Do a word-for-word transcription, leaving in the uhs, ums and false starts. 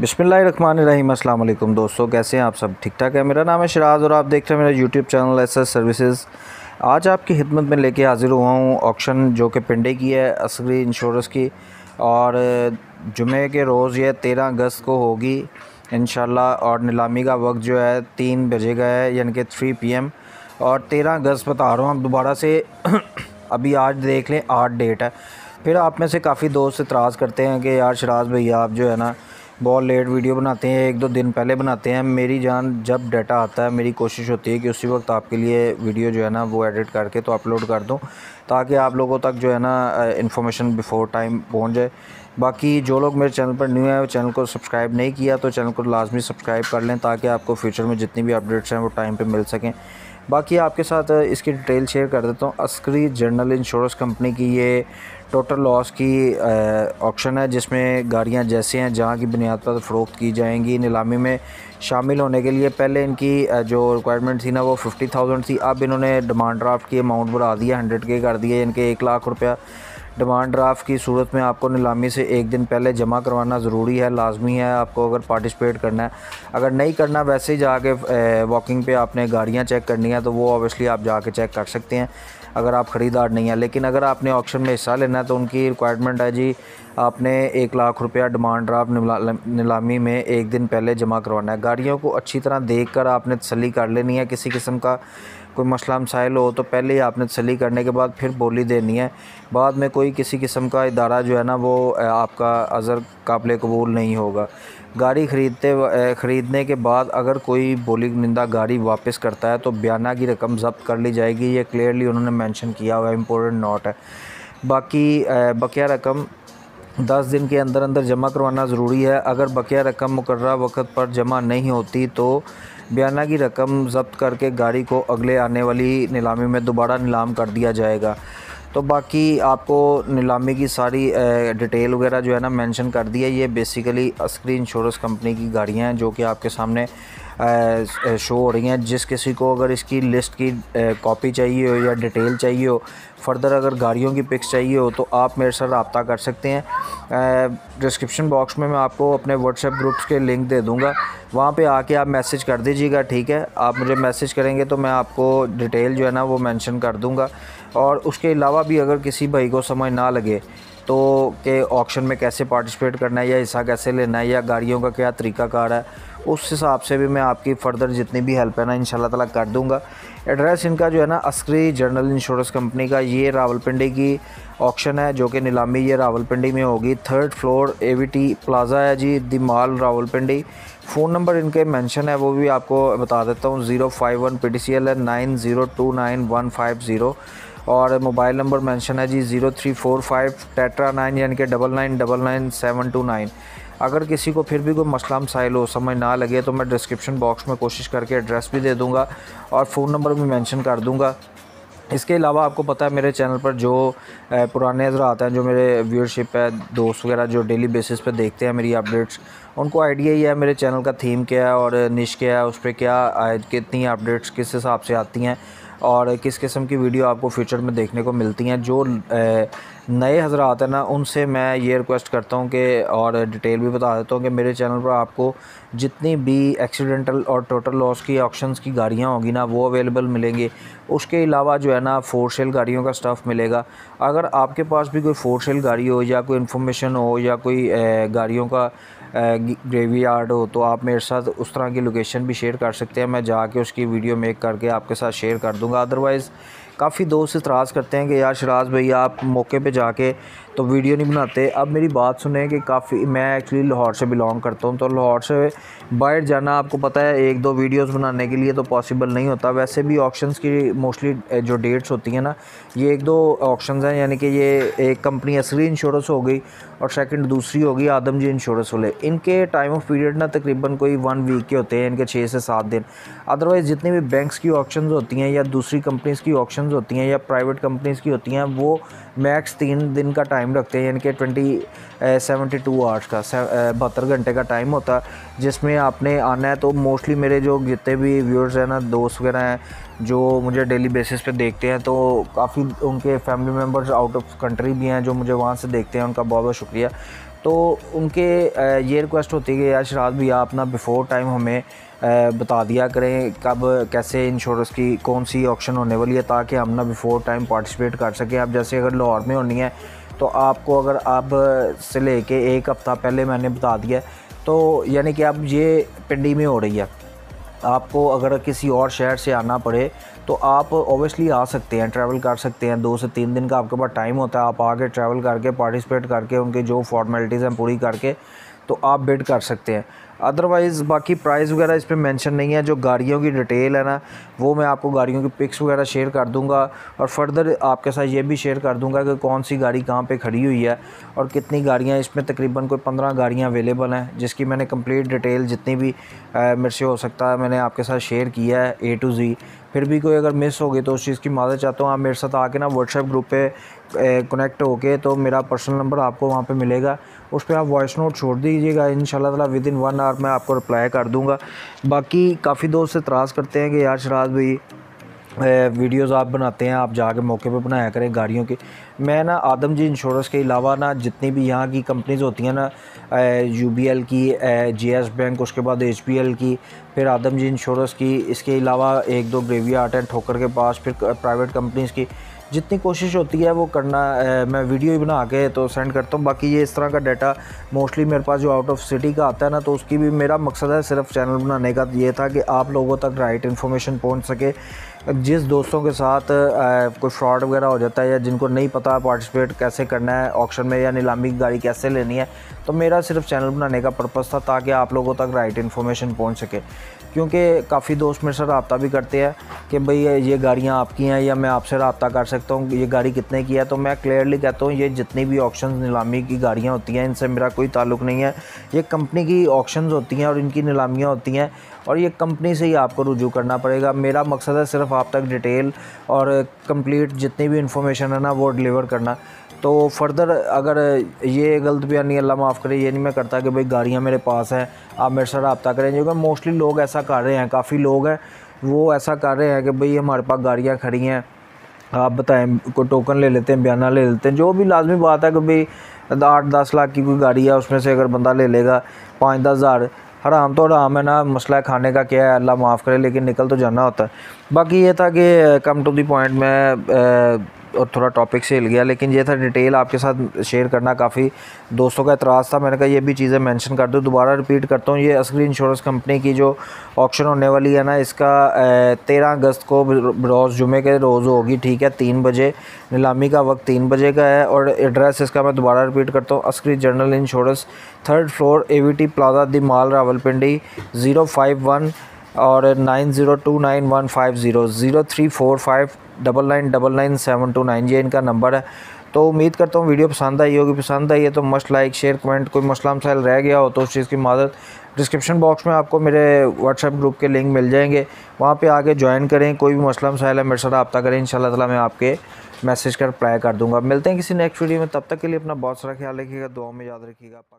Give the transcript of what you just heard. बिस्मिल्लाहिर्रहमानिर्रहीम अस्सलाम वालेकुम दोस्तों, कैसे हैं आप सब? ठीक ठाक है। मेरा नाम है सिराज और आप देख रहे हैं मेरा यूट्यूब चैनल एसएस सर्विसेज़। आज आपकी खिदमत में लेके हाज़िर हुआ हूँ ऑक्शन जो कि पिंडे की है, अस्करी इंश्योरेंस की, और जुमे के रोज़ यह तेरह अगस्त को होगी इंशाल्लाह। और नीलामी का वक्त जो है तीन बजे का है, यानी कि थ्री पी एम, और तेरह अगस्त बता रहा हूँ। आप दोबारा से अभी आज देख लें, आठ डेट है। फिर आप में से काफ़ी दोस्त इतराज़ करते हैं कि यार सिराज भैया आप जो है ना बहुत लेट वीडियो बनाते हैं, एक दो दिन पहले बनाते हैं। मेरी जान, जब डाटा आता है मेरी कोशिश होती है कि उसी वक्त आपके लिए वीडियो जो है ना वो एडिट करके तो अपलोड कर दूं, ताकि आप लोगों तक जो है ना इन्फॉर्मेशन बिफोर टाइम पहुंच जाए। बाकी जो लोग मेरे चैनल पर न्यू है, चैनल को सब्सक्राइब नहीं किया तो चैनल को लाजमी सब्सक्राइब कर लें, ताकि आपको फ्यूचर में जितनी भी अपडेट्स हैं वो टाइम पर मिल सकें। बाकी आपके साथ इसकी डिटेल शेयर कर देता हूँ। अस्करी जनरल इंश्योरेंस कंपनी की ये टोटल लॉस की ऑक्शन है, जिसमें गाड़ियाँ जैसे हैं जहाँ की बुनियाद पर फ़रोख्त की जाएंगी। नीलामी में शामिल होने के लिए पहले इनकी जो रिक्वायरमेंट थी ना वो फिफ्टी थाउजेंड थी। अब इन्होंने डिमांड ड्राफ्ट की अमाउंट बढ़ा दिया, हंड्रेड के कर दिए। इनके एक लाख रुपया डिमांड ड्राफ्ट की सूरत में आपको नीलामी से एक दिन पहले जमा करवाना ज़रूरी है, लाजमी है आपको अगर पार्टिसिपेट करना है। अगर नहीं करना, वैसे ही जाके वॉकिंग पे आपने गाड़ियां चेक करनी है तो वो ऑब्वियसली आप जाके चेक कर सकते हैं अगर आप ख़रीदार नहीं हैं। लेकिन अगर आपने ऑक्शन में हिस्सा लेना है तो उनकी रिक्वायरमेंट है जी आपने एक लाख रुपया डिमांड ड्राफ्ट नीलामी में एक दिन पहले जमा करवाना है। गाड़ियों को अच्छी तरह देख कर आपने तसली कर लेनी है, किसी किस्म का कोई मसला मसाइल हो तो पहले ही आपने तसली करने के बाद फिर बोली देनी है। बाद में कोई किसी किस्म का इदारा जो है ना वो आपका अज़र काबिल कबूल नहीं होगा। गाड़ी ख़रीदते ख़रीदने के बाद अगर कोई बोली निंदा गाड़ी वापस करता है तो बयाना की रकम ज़ब्त कर ली जाएगी, ये क्लियरली उन्होंने मेंशन किया हुआ है, इम्पोर्टेंट नोट है। बाकी बकिया रकम दस दिन के अंदर अंदर जमा करवाना ज़रूरी है। अगर बकिया रकम मुकर्रा वक़्त पर जमा नहीं होती तो बयाना की रकम ज़ब्त करके गाड़ी को अगले आने वाली नीलामी में दोबारा नीलाम कर दिया जाएगा। तो बाकी आपको नीलामी की सारी डिटेल वगैरह जो है ना मेंशन कर दी है। ये बेसिकली अस्करी इंश्योरेंस कंपनी की गाड़ियां हैं जो कि आपके सामने शो हो रही हैं। जिस किसी को अगर इसकी लिस्ट की कॉपी चाहिए हो या डिटेल चाहिए हो, फर्दर अगर गाड़ियों की पिक्स चाहिए हो तो आप मेरे साथ रब्ता कर सकते हैं। डिस्क्रिप्शन बॉक्स में मैं आपको अपने व्हाट्सएप ग्रुप्स के लिंक दे दूँगा, वहाँ पे आके आप मैसेज कर दीजिएगा, ठीक है? आप मुझे मैसेज करेंगे तो मैं आपको डिटेल जो है ना वो मेंशन कर दूँगा। और उसके अलावा भी अगर किसी भाई को समझ ना लगे तो के ऑक्शन में कैसे पार्टिसिपेट करना है या हिस्सा कैसे लेना है या गाड़ियों का क्या तरीक़ाकार है, उस हिसाब से भी मैं आपकी फ़र्दर जितनी भी हेल्प है ना इंशाल्लाह ताला कर दूंगा। एड्रेस इनका जो है ना अस्करी जनरल इंश्योरेंस कंपनी का, ये रावलपिंडी की ऑक्शन है जो कि नीलामी ये रावलपिंडी में होगी। Third floor A V T plaza है जी, the mall Rawalpindi. Phone number इनके मेंशन है वो भी आपको बता देता हूँ, zero five one P T C L है nine zero two nine one five zero. और मोबाइल नंबर मेंशन है जी ज़ीरो थ्री फोर फाइव टेट्रा नाइन, यानी कि double nine double nine seven two nine. अगर किसी को फिर भी कोई मसला मसाइल हो, समझ ना लगे, तो मैं डिस्क्रिप्शन बॉक्स में कोशिश करके एड्रेस भी दे दूंगा और फ़ोन नंबर भी मेंशन कर दूंगा। इसके अलावा आपको पता है मेरे चैनल पर जो पुराने हजरात हैं, जो मेरे व्यूअरशिप है, दोस्त वगैरह जो डेली बेसिस पे देखते हैं मेरी अपडेट्स, उनको आइडिया ही है मेरे चैनल का थीम क्या है और निश क्या है, उस पर क्या कितनी अपडेट्स किस हिसाब से आती हैं और किस किस्म की वीडियो आपको फ्यूचर में देखने को मिलती हैं। जो नए हजरात हैं ना उनसे मैं ये रिक्वेस्ट करता हूँ कि, और डिटेल भी बता देता हूँ कि मेरे चैनल पर आपको जितनी भी एक्सीडेंटल और टोटल लॉस की ऑक्शंस की गाड़ियाँ होंगी ना वो अवेलेबल मिलेंगी। उसके अलावा जो है ना फोर सेल गाड़ियों का स्टफ़ मिलेगा। अगर आपके पास भी कोई फोर सेल गाड़ी हो या कोई इन्फॉर्मेशन हो या कोई गाड़ियों का ग्रेवी यार्ड हो तो आप मेरे साथ उस तरह की लोकेशन भी शेयर कर सकते हैं, मैं जाके उसकी वीडियो मेक करके आपके साथ शेयर कर दूँगा। अदरवाइज़ काफ़ी दोस्त इतराज़ करते हैं कि यार सिराज भैया आप मौके पे जाके तो वीडियो नहीं बनाते। अब मेरी बात सुने कि काफ़ी, मैं एक्चुअली लाहौर से बिलोंग करता हूँ, तो लाहौर से बाहर जाना आपको पता है एक दो वीडियोस बनाने के लिए तो पॉसिबल नहीं होता। वैसे भी ऑक्शंस की मोस्टली जो डेट्स होती हैं ना, ये एक दो ऑक्शंस हैं, यानी कि ये एक कंपनी अस्करी इंश्योरेंस हो गई और सेकेंड दूसरी होगी आदम जी इंश्योरेंस वाले। इनके टाइम ऑफ पीरियड ना तकरीबन कोई वन वीक के होते हैं, इनके छः से सात दिन। अदरवाइज़ जितनी भी बैंक्स की ऑक्शंस होती हैं या दूसरी कंपनीज़ की ऑक्शन होती हैं या प्राइवेट कंपनीज़ की होती हैं, वो मैक्स तीन दिन का टाइम रखते हैं, यानी कि ट्वेंटी सेवेंटी टू आवर्स का बहत्तर घंटे का टाइम होता है जिसमें आपने आना है। तो मोस्टली मेरे जो जितने भी व्यूअर्स हैं ना, दोस्त वगैरह हैं जो मुझे डेली बेसिस पे देखते हैं, तो काफ़ी उनके family members out of country भी हैं जो मुझे वहाँ से देखते हैं, उनका बहुत बहुत शुक्रिया। तो उनके ये रिक्वेस्ट होती है कि यार शिराज भैया अपना बिफोर टाइम हमें बता दिया करें कब कैसे इंश्योरेंस की कौन सी ऑक्शन होने वाली है, ताकि हम ना बिफोर टाइम पार्टिसिपेट कर सकें। आप जैसे अगर लाहौर में होनी है तो आपको अगर आप से लेके एक हफ़्ता पहले मैंने बता दिया तो यानी कि आप ये पिंडी में हो रही है, आपको अगर किसी और शहर से आना पड़े तो आप ओबियसली आ सकते हैं, ट्रैवल कर सकते हैं। दो से तीन दिन का आपके पास टाइम होता है, आप आके ट्रैवल करके पार्टिसिपेट करके उनके जो फॉर्मेलिटीज़ हैं पूरी करके तो आप बिड कर सकते हैं। अदरवाइज़ बाकी प्राइस वगैरह इस पर मेंशन नहीं है। जो गाड़ियों की डिटेल है ना वो मैं आपको गाड़ियों की पिक्स वगैरह शेयर कर दूंगा और फर्दर आपके साथ ये भी शेयर कर दूंगा कि कौन सी गाड़ी कहाँ पे खड़ी हुई है और कितनी गाड़ियाँ, इसमें तकरीबन कोई पंद्रह गाड़ियाँ अवेलेबल हैं जिसकी मैंने कंप्लीट डिटेल जितनी भी आ, मेरे से हो सकता है मैंने आपके साथ शेयर किया है ए टू जी। फिर भी कोई अगर मिस हो गई तो उस चीज़ की माफ़ी चाहता हूँ। आप मेरे साथ आके ना व्हाट्सएप ग्रुप पे कनेक्ट होके तो मेरा पर्सनल नंबर आपको वहाँ पे मिलेगा, उस पर आप वॉइस नोट छोड़ दीजिएगा, इंशाल्लाह ताला विद इन वन आवर मैं आपको रिप्लाई कर दूँगा। बाकी काफ़ी दोस्त एतराज़ करते हैं कि यार शिराज भाई वीडियोस आप बनाते हैं, आप जाके मौके पे बनाया करें गाड़ियों की। मैं ना आदम जी इंश्योरेंस के अलावा ना जितनी भी यहाँ की कंपनीज़ होती हैं ना यूबीएल की, जीएस बैंक, उसके बाद एचपीएल की, फिर आदम जी इंश्योरेंस की, इसके अलावा एक दो ग्रेवयार्ड हैं ठोकर के पास, फिर प्राइवेट कंपनीज़ की जितनी कोशिश होती है वो करना ए, मैं वीडियो ही बना के तो सेंड करता हूँ। बाकी ये इस तरह का डाटा मोस्टली मेरे पास जो आउट ऑफ सिटी का आता है ना तो उसकी भी मेरा मकसद है सिर्फ चैनल बनाने का ये था कि आप लोगों तक राइट इन्फॉर्मेशन पहुँच सके। जिस दोस्तों के साथ ए, कोई फ्रॉड वगैरह हो जाता है या जिनको नहीं पता पार्टिसिपेट कैसे करना है ऑक्शन में या नीलामी की गाड़ी कैसे लेनी है, तो मेरा सिर्फ चैनल बनाने का पर्पज़ था ताकि आप लोगों तक राइट इन्फॉर्मेशन पहुँच सके। क्योंकि काफ़ी दोस्त मेरे से रब्ता भी करते हैं कि भाई ये गाड़ियाँ आपकी हैं या मैं आपसे रब्ता कर सकता हूँ, ये गाड़ी कितने की है। तो मैं क्लियरली कहता हूँ ये जितनी भी ऑक्शन नीलामी की गाड़ियाँ होती हैं इनसे मेरा कोई ताल्लुक़ नहीं है। ये कंपनी की ऑक्शंस होती हैं और इनकी नीलामियाँ होती हैं और ये कंपनी से ही आपको रुजू करना पड़ेगा। मेरा मकसद है सिर्फ आप तक डिटेल और कंप्लीट जितनी भी इंफॉर्मेशन है ना वो डिलीवर करना। तो फर्दर अगर ये गलत बयानी अल्लाह माफ़ करे ये नहीं मैं करता कि भाई गाड़ियाँ मेरे पास हैं आप मेरे साथ रब्ता करें, क्योंकि मोस्टली लोग ऐसा कर रहे हैं, काफ़ी लोग हैं वो ऐसा कर रहे हैं कि भाई हमारे पास गाड़ियाँ खड़ी हैं आप बताएं, कोई टोकन ले लेते हैं, बयाना ले लेते हैं, जो भी लाजमी बात है कि भाई आठ दस लाख की कोई गाड़ी है उसमें से अगर बंदा ले लेगा पाँच दस हज़ार हराम तो हराम है ना, मसला खाने का क्या है अल्लाह माफ़ करे, लेकिन निकल तो जाना होता है। बाकी ये था कि कम टू द पॉइंट में और थोड़ा टॉपिक से हिल गया, लेकिन ये था डिटेल आपके साथ शेयर करना। काफ़ी दोस्तों का एतराज़ था, मैंने कहा ये भी चीज़ें मेंशन कर दूँ। दोबारा रिपीट करता हूँ, ये अस्करी इंश्योरेंस कंपनी की जो ऑक्शन होने वाली है ना इसका तेरह अगस्त को रोज़ जुमे के रोज़ होगी, ठीक है, तीन बजे। नीलामी का वक्त तीन बजे का है और एड्रेस इसका मैं दोबारा रिपीट करता हूँ, Askari general insurance, third floor, AVT plaza, the mall, Rawalpindi, zero five one और nine zero two nine one five zero zero three four five double nine double nine seven two nine, ये इनका number है। तो उम्मीद करता हूँ वीडियो पसंद आई होगी, पसंद आई है तो मस्ट लाइक शेयर कमेंट, कोई मसला मसाइल रह गया हो तो उस चीज़ की मादद। डिस्क्रिप्शन बॉक्स में आपको मेरे व्हाट्सएप ग्रुप के लिंक मिल जाएंगे, वहाँ पे आके ज्वाइन करें, कोई भी मसला मसाइल है मेरे साथ रब्ता करें, इंशाल्लाह ताला मैं आपके मैसेज का रिप्लाई कर दूँगा। मिलते हैं किसी नेक्स्ट वीडियो में, तब तक के लिए अपना बहुत सारा ख्याल रखिएगा, दुआ में याद रखिएगा।